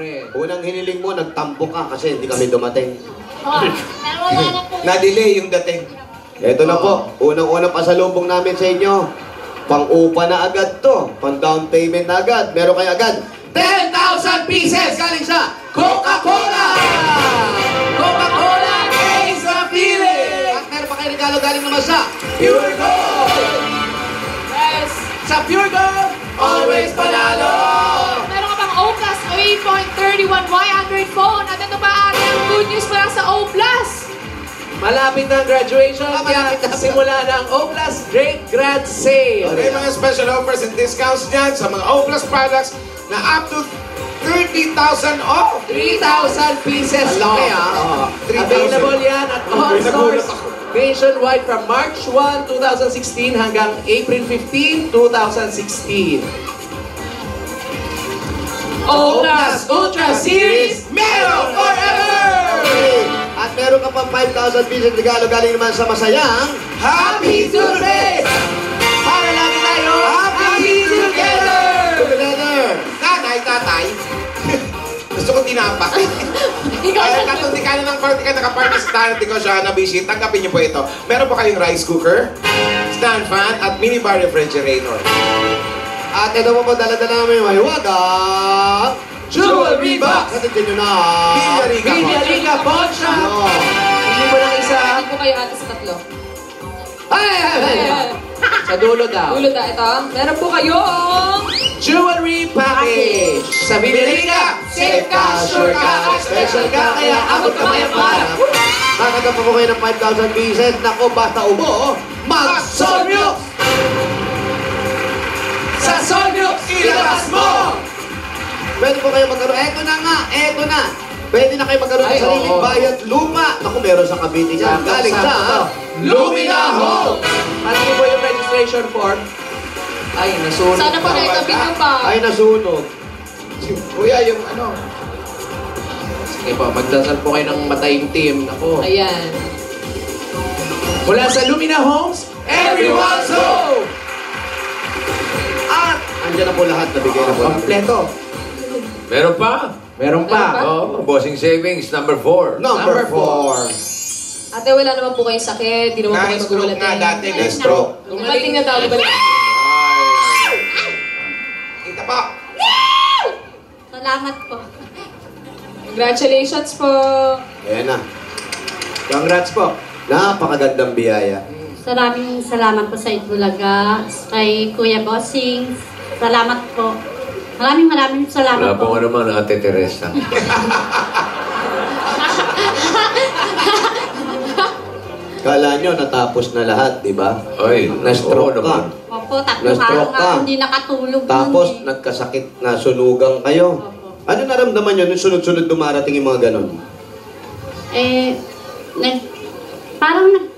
Siyempre. Unang hiniling mo, nagtampo ka kasi hindi kami dumating. Oh, pero wala na po. Na-delay yung dating. Ito na po, unang-unang pasalubong namin sa inyo. Pang-upa na agad to. Pang-down payment na agad. Meron kayo agad. 10,000 pieces galing sa Coca-Cola! Coca-Cola Case of Feeling! At meron pa kayo regalo galing naman sa Pure Gold! Yes! Sa Pure Gold, always panalo! Meron ka pang OPLUS 8.31Y100 phone. At ito pa ari ang good news pa lang sa OPLUS. Malapit na ang graduation, kaya simula na ang OPLUS Great Grad Sale. May mga special offers and discounts dyan sa mga OPLUS products na up to 30,000 off! 3,000 pieces kaya. Available yan at all stores nationwide from March 1, 2016 hanggang April 15, 2016. OPLUS Ultra Series Meron Forever! At meron ka pa 5,000 pieces regalo galing naman sa masayang Happy Surface! Para lang tayo Happy Together! Together! Nanay, tatay! Gusto ko tinapa. Katundi ka na ng korte ka nakapartistan at ikaw siya nabisit. Tanggapin niyo po ito. Meron po kayong rice cooker, stand fan, at minibar refrigerator. At ito po dala-dala namin may wagang Jewelry Box! Natin na! Bilyariga Poncha! Hindi mo lang isa? Hindi ko kayo ata sa tatlo. Ay! Sa dulo daw. Dulo daw. Ito. Meron po kayong Jewelry Package! Sa Bilyariga! Safe ka! Sure ka! Special ka! Kaya abot ka kaya para! Nakagap po kayo ng 5,000 pieces. Naku, basta ubo! Mag-Sonryuk! Sa Sonryuk, ilabas mo! Pwede po kayo magkaroon. Eto na nga, eto na. Pwede na kayo magkaroon ng sariling bayat luma. Naku, meron sa Cavite dyan. Galing sa Lumina Homes. Ano po yung registration form? Ay, nasunog. Sana po na itabi nyo pa. Ay, nasunog. Kuya, yung ano. Sige po, magdasal po kayo ng matahimtim. Naku. Ayan. Mula sa Lumina Homes, everyone's home! At, andyan na po lahat. Nabigay na po lahat. Kompleto. Meron pa? Meron pa. Oh, bossing savings, number 4. Number 4. Ate, wala naman po kayong sakit. Di naman po kayo magulating. Na-stroke nga dati, na-stroke. Tumating na tao, balik. Kita po. Salamat po. Congratulations po. Ayan na. Congrats po. Napakagandang biyaya. Maraming salamat po sa Eat Bulaga. Kay Kuya Bossing. Salamat po. Maraming salamat po. Wala po naman Ate Teresa. Kala nyo natapos na lahat, di ba? Ay, na-stroke ka. Opo, tatlong araw hindi nakatulog. Tapos nagkasakit na sunugang kayo. Ano naramdaman nyo nung sunod-sunod dumarating yung mga ganon? Eh, parang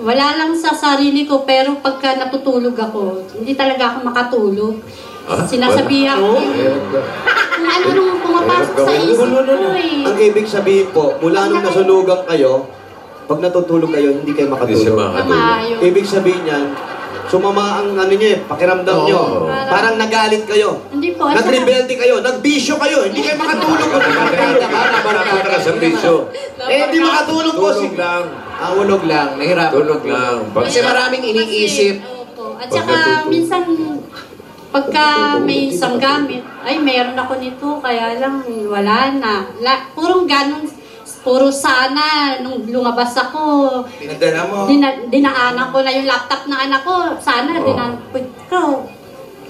wala lang sa sarili ko pero pagka natutulog ako, hindi talaga ako makatulog. Sinasabihan ko kung ano nung pumapasok sa isip ko eh. Ang ibig sabihin po, mula nung nasunugan kayo, pag natutulog kayo, hindi kayo makatulog. Ibig sabihin yan, sumama ang ano nyo eh, pakiramdam nyo. Parang nagalit kayo. Nag-rebelde kayo, nagbisyo kayo, hindi kayo makatulog. Nabarata ka sa bisyo. Eh, hindi makatulog po. Tulog lang. Ang ulog lang, nahirap. Tulog lang. Kasi maraming iniisip. At saka, minsan, pagka may isang gamit, ay meron ako nito, kaya lang wala na. Purong ganun, puro sana, nung lumabas ako, pinadala mo. Dinaanan ko na yung laptop ng anak ko, sana dinaanan ko.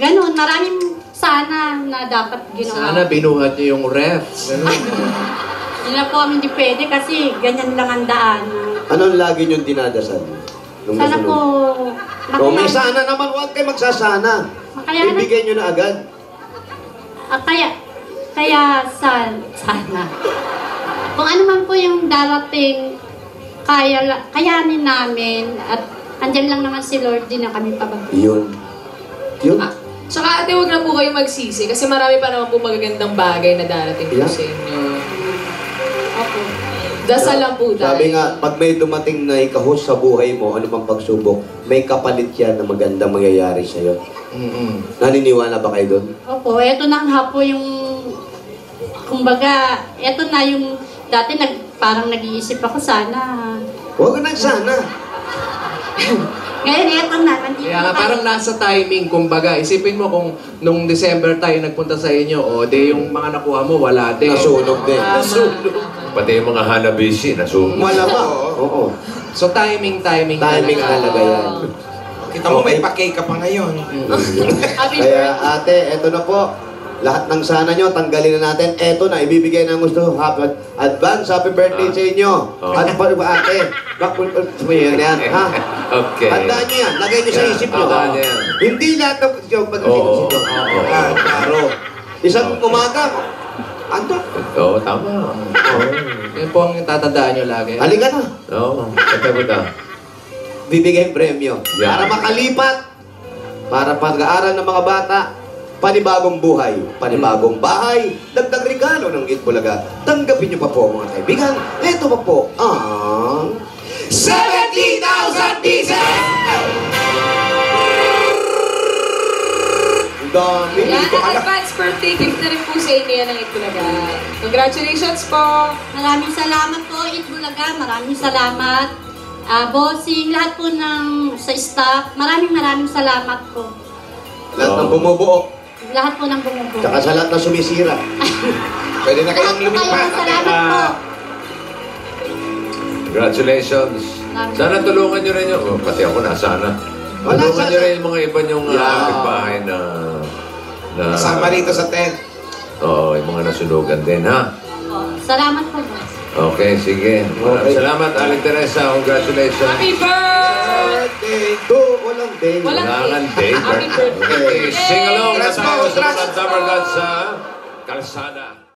Ganun, maraming sana na dapat ginawa. Sana binuhat niyo yung refs. Hindi na po kami, hindi pwede kasi ganyan lang ang daan. Anong lagi niyong dinadasal? Sana po. Kung may sana naman, huwag kayo magsasana. Ibigay nyo na agad. Kaya sana. Kung ano man po yung darating, kayanin namin. At andyan lang naman si Lord, din na kami pababa. Yun. Tsaka ate, huwag na po kayo magsisi. Kasi marami pa naman po magagandang bagay na darating po sa inyo. Ako. Dasal lang po tayo. Sabi nga, pag may dumating na ikahos sa buhay mo, ano pang pagsubok, may kapalit yan na magandang mangyayari sa'yo. Naniniwala ba kayo doon? Opo, eto na nga po yung kumbaga, eto na yung dati parang nag-iisip ako sana. Huwag ka nagsana. Ngayon, eto na. Yeah, parang nasa timing, kumbaga. Isipin mo kung nung December tayo nagpunta sa inyo, o de yung mga nakuha mo, wala de. Nasunog de. Nasunog. Pati yung mga hanabishi, nasunog. Wala ba? Oo. So timing. Timing talaga yan. Kita mo, may pa-cake ka pa ngayon. Kaya ate, eto na po. Lahat ng sana nyo, tanggalin na natin. Eto na, ibibigay na ang gusto. Advance, happy birthday sa inyo. Ano pa ba ate? Bakit yan? Ha? Okay. Handaan nyo yan. Lagay nyo sa isip nyo. Hindi lahat ng joke. Klaro. Isang umaga. Anto? Oo, tama. Yan po ang tatandaan nyo lagi. Halika na. Oo. Bibigay premyo. Para makalipat. Para pag-aaral ng mga bata. Panibagong buhay, panibagong bahay, dagdag regalo ng Eat Bulaga. Tanggapin niyo pa po mga kaibigan. Ito pa po ang 70,000 pieces! Dami nito anak. Advance birthday gift na rin po sa inyo yan ng Eat Bulaga. Congratulations po! Maraming salamat po Eat Bulaga. Maraming salamat. Bossing, lahat po ng sa staff. Maraming salamat po. Lahat ng bumubuo. Lahat po ng bumubuo. Tsaka sa lahat na sumisira. Pwede na kayong lumipat. Salamat po. Congratulations. Sana tulungan nyo rin yung... Oh, pati ako na, sana. Tulungan nyo rin yung mga iba yung kapitbahay na... Kasama rito sa tent. Oo, yung mga nasunugan din, ha? Salamat po. Okay, sige. Salamat, Aling Teresa. Congratulations. Happy birthday to... Walang day. Happy birthday. Sing along. Let's go. Kalsada.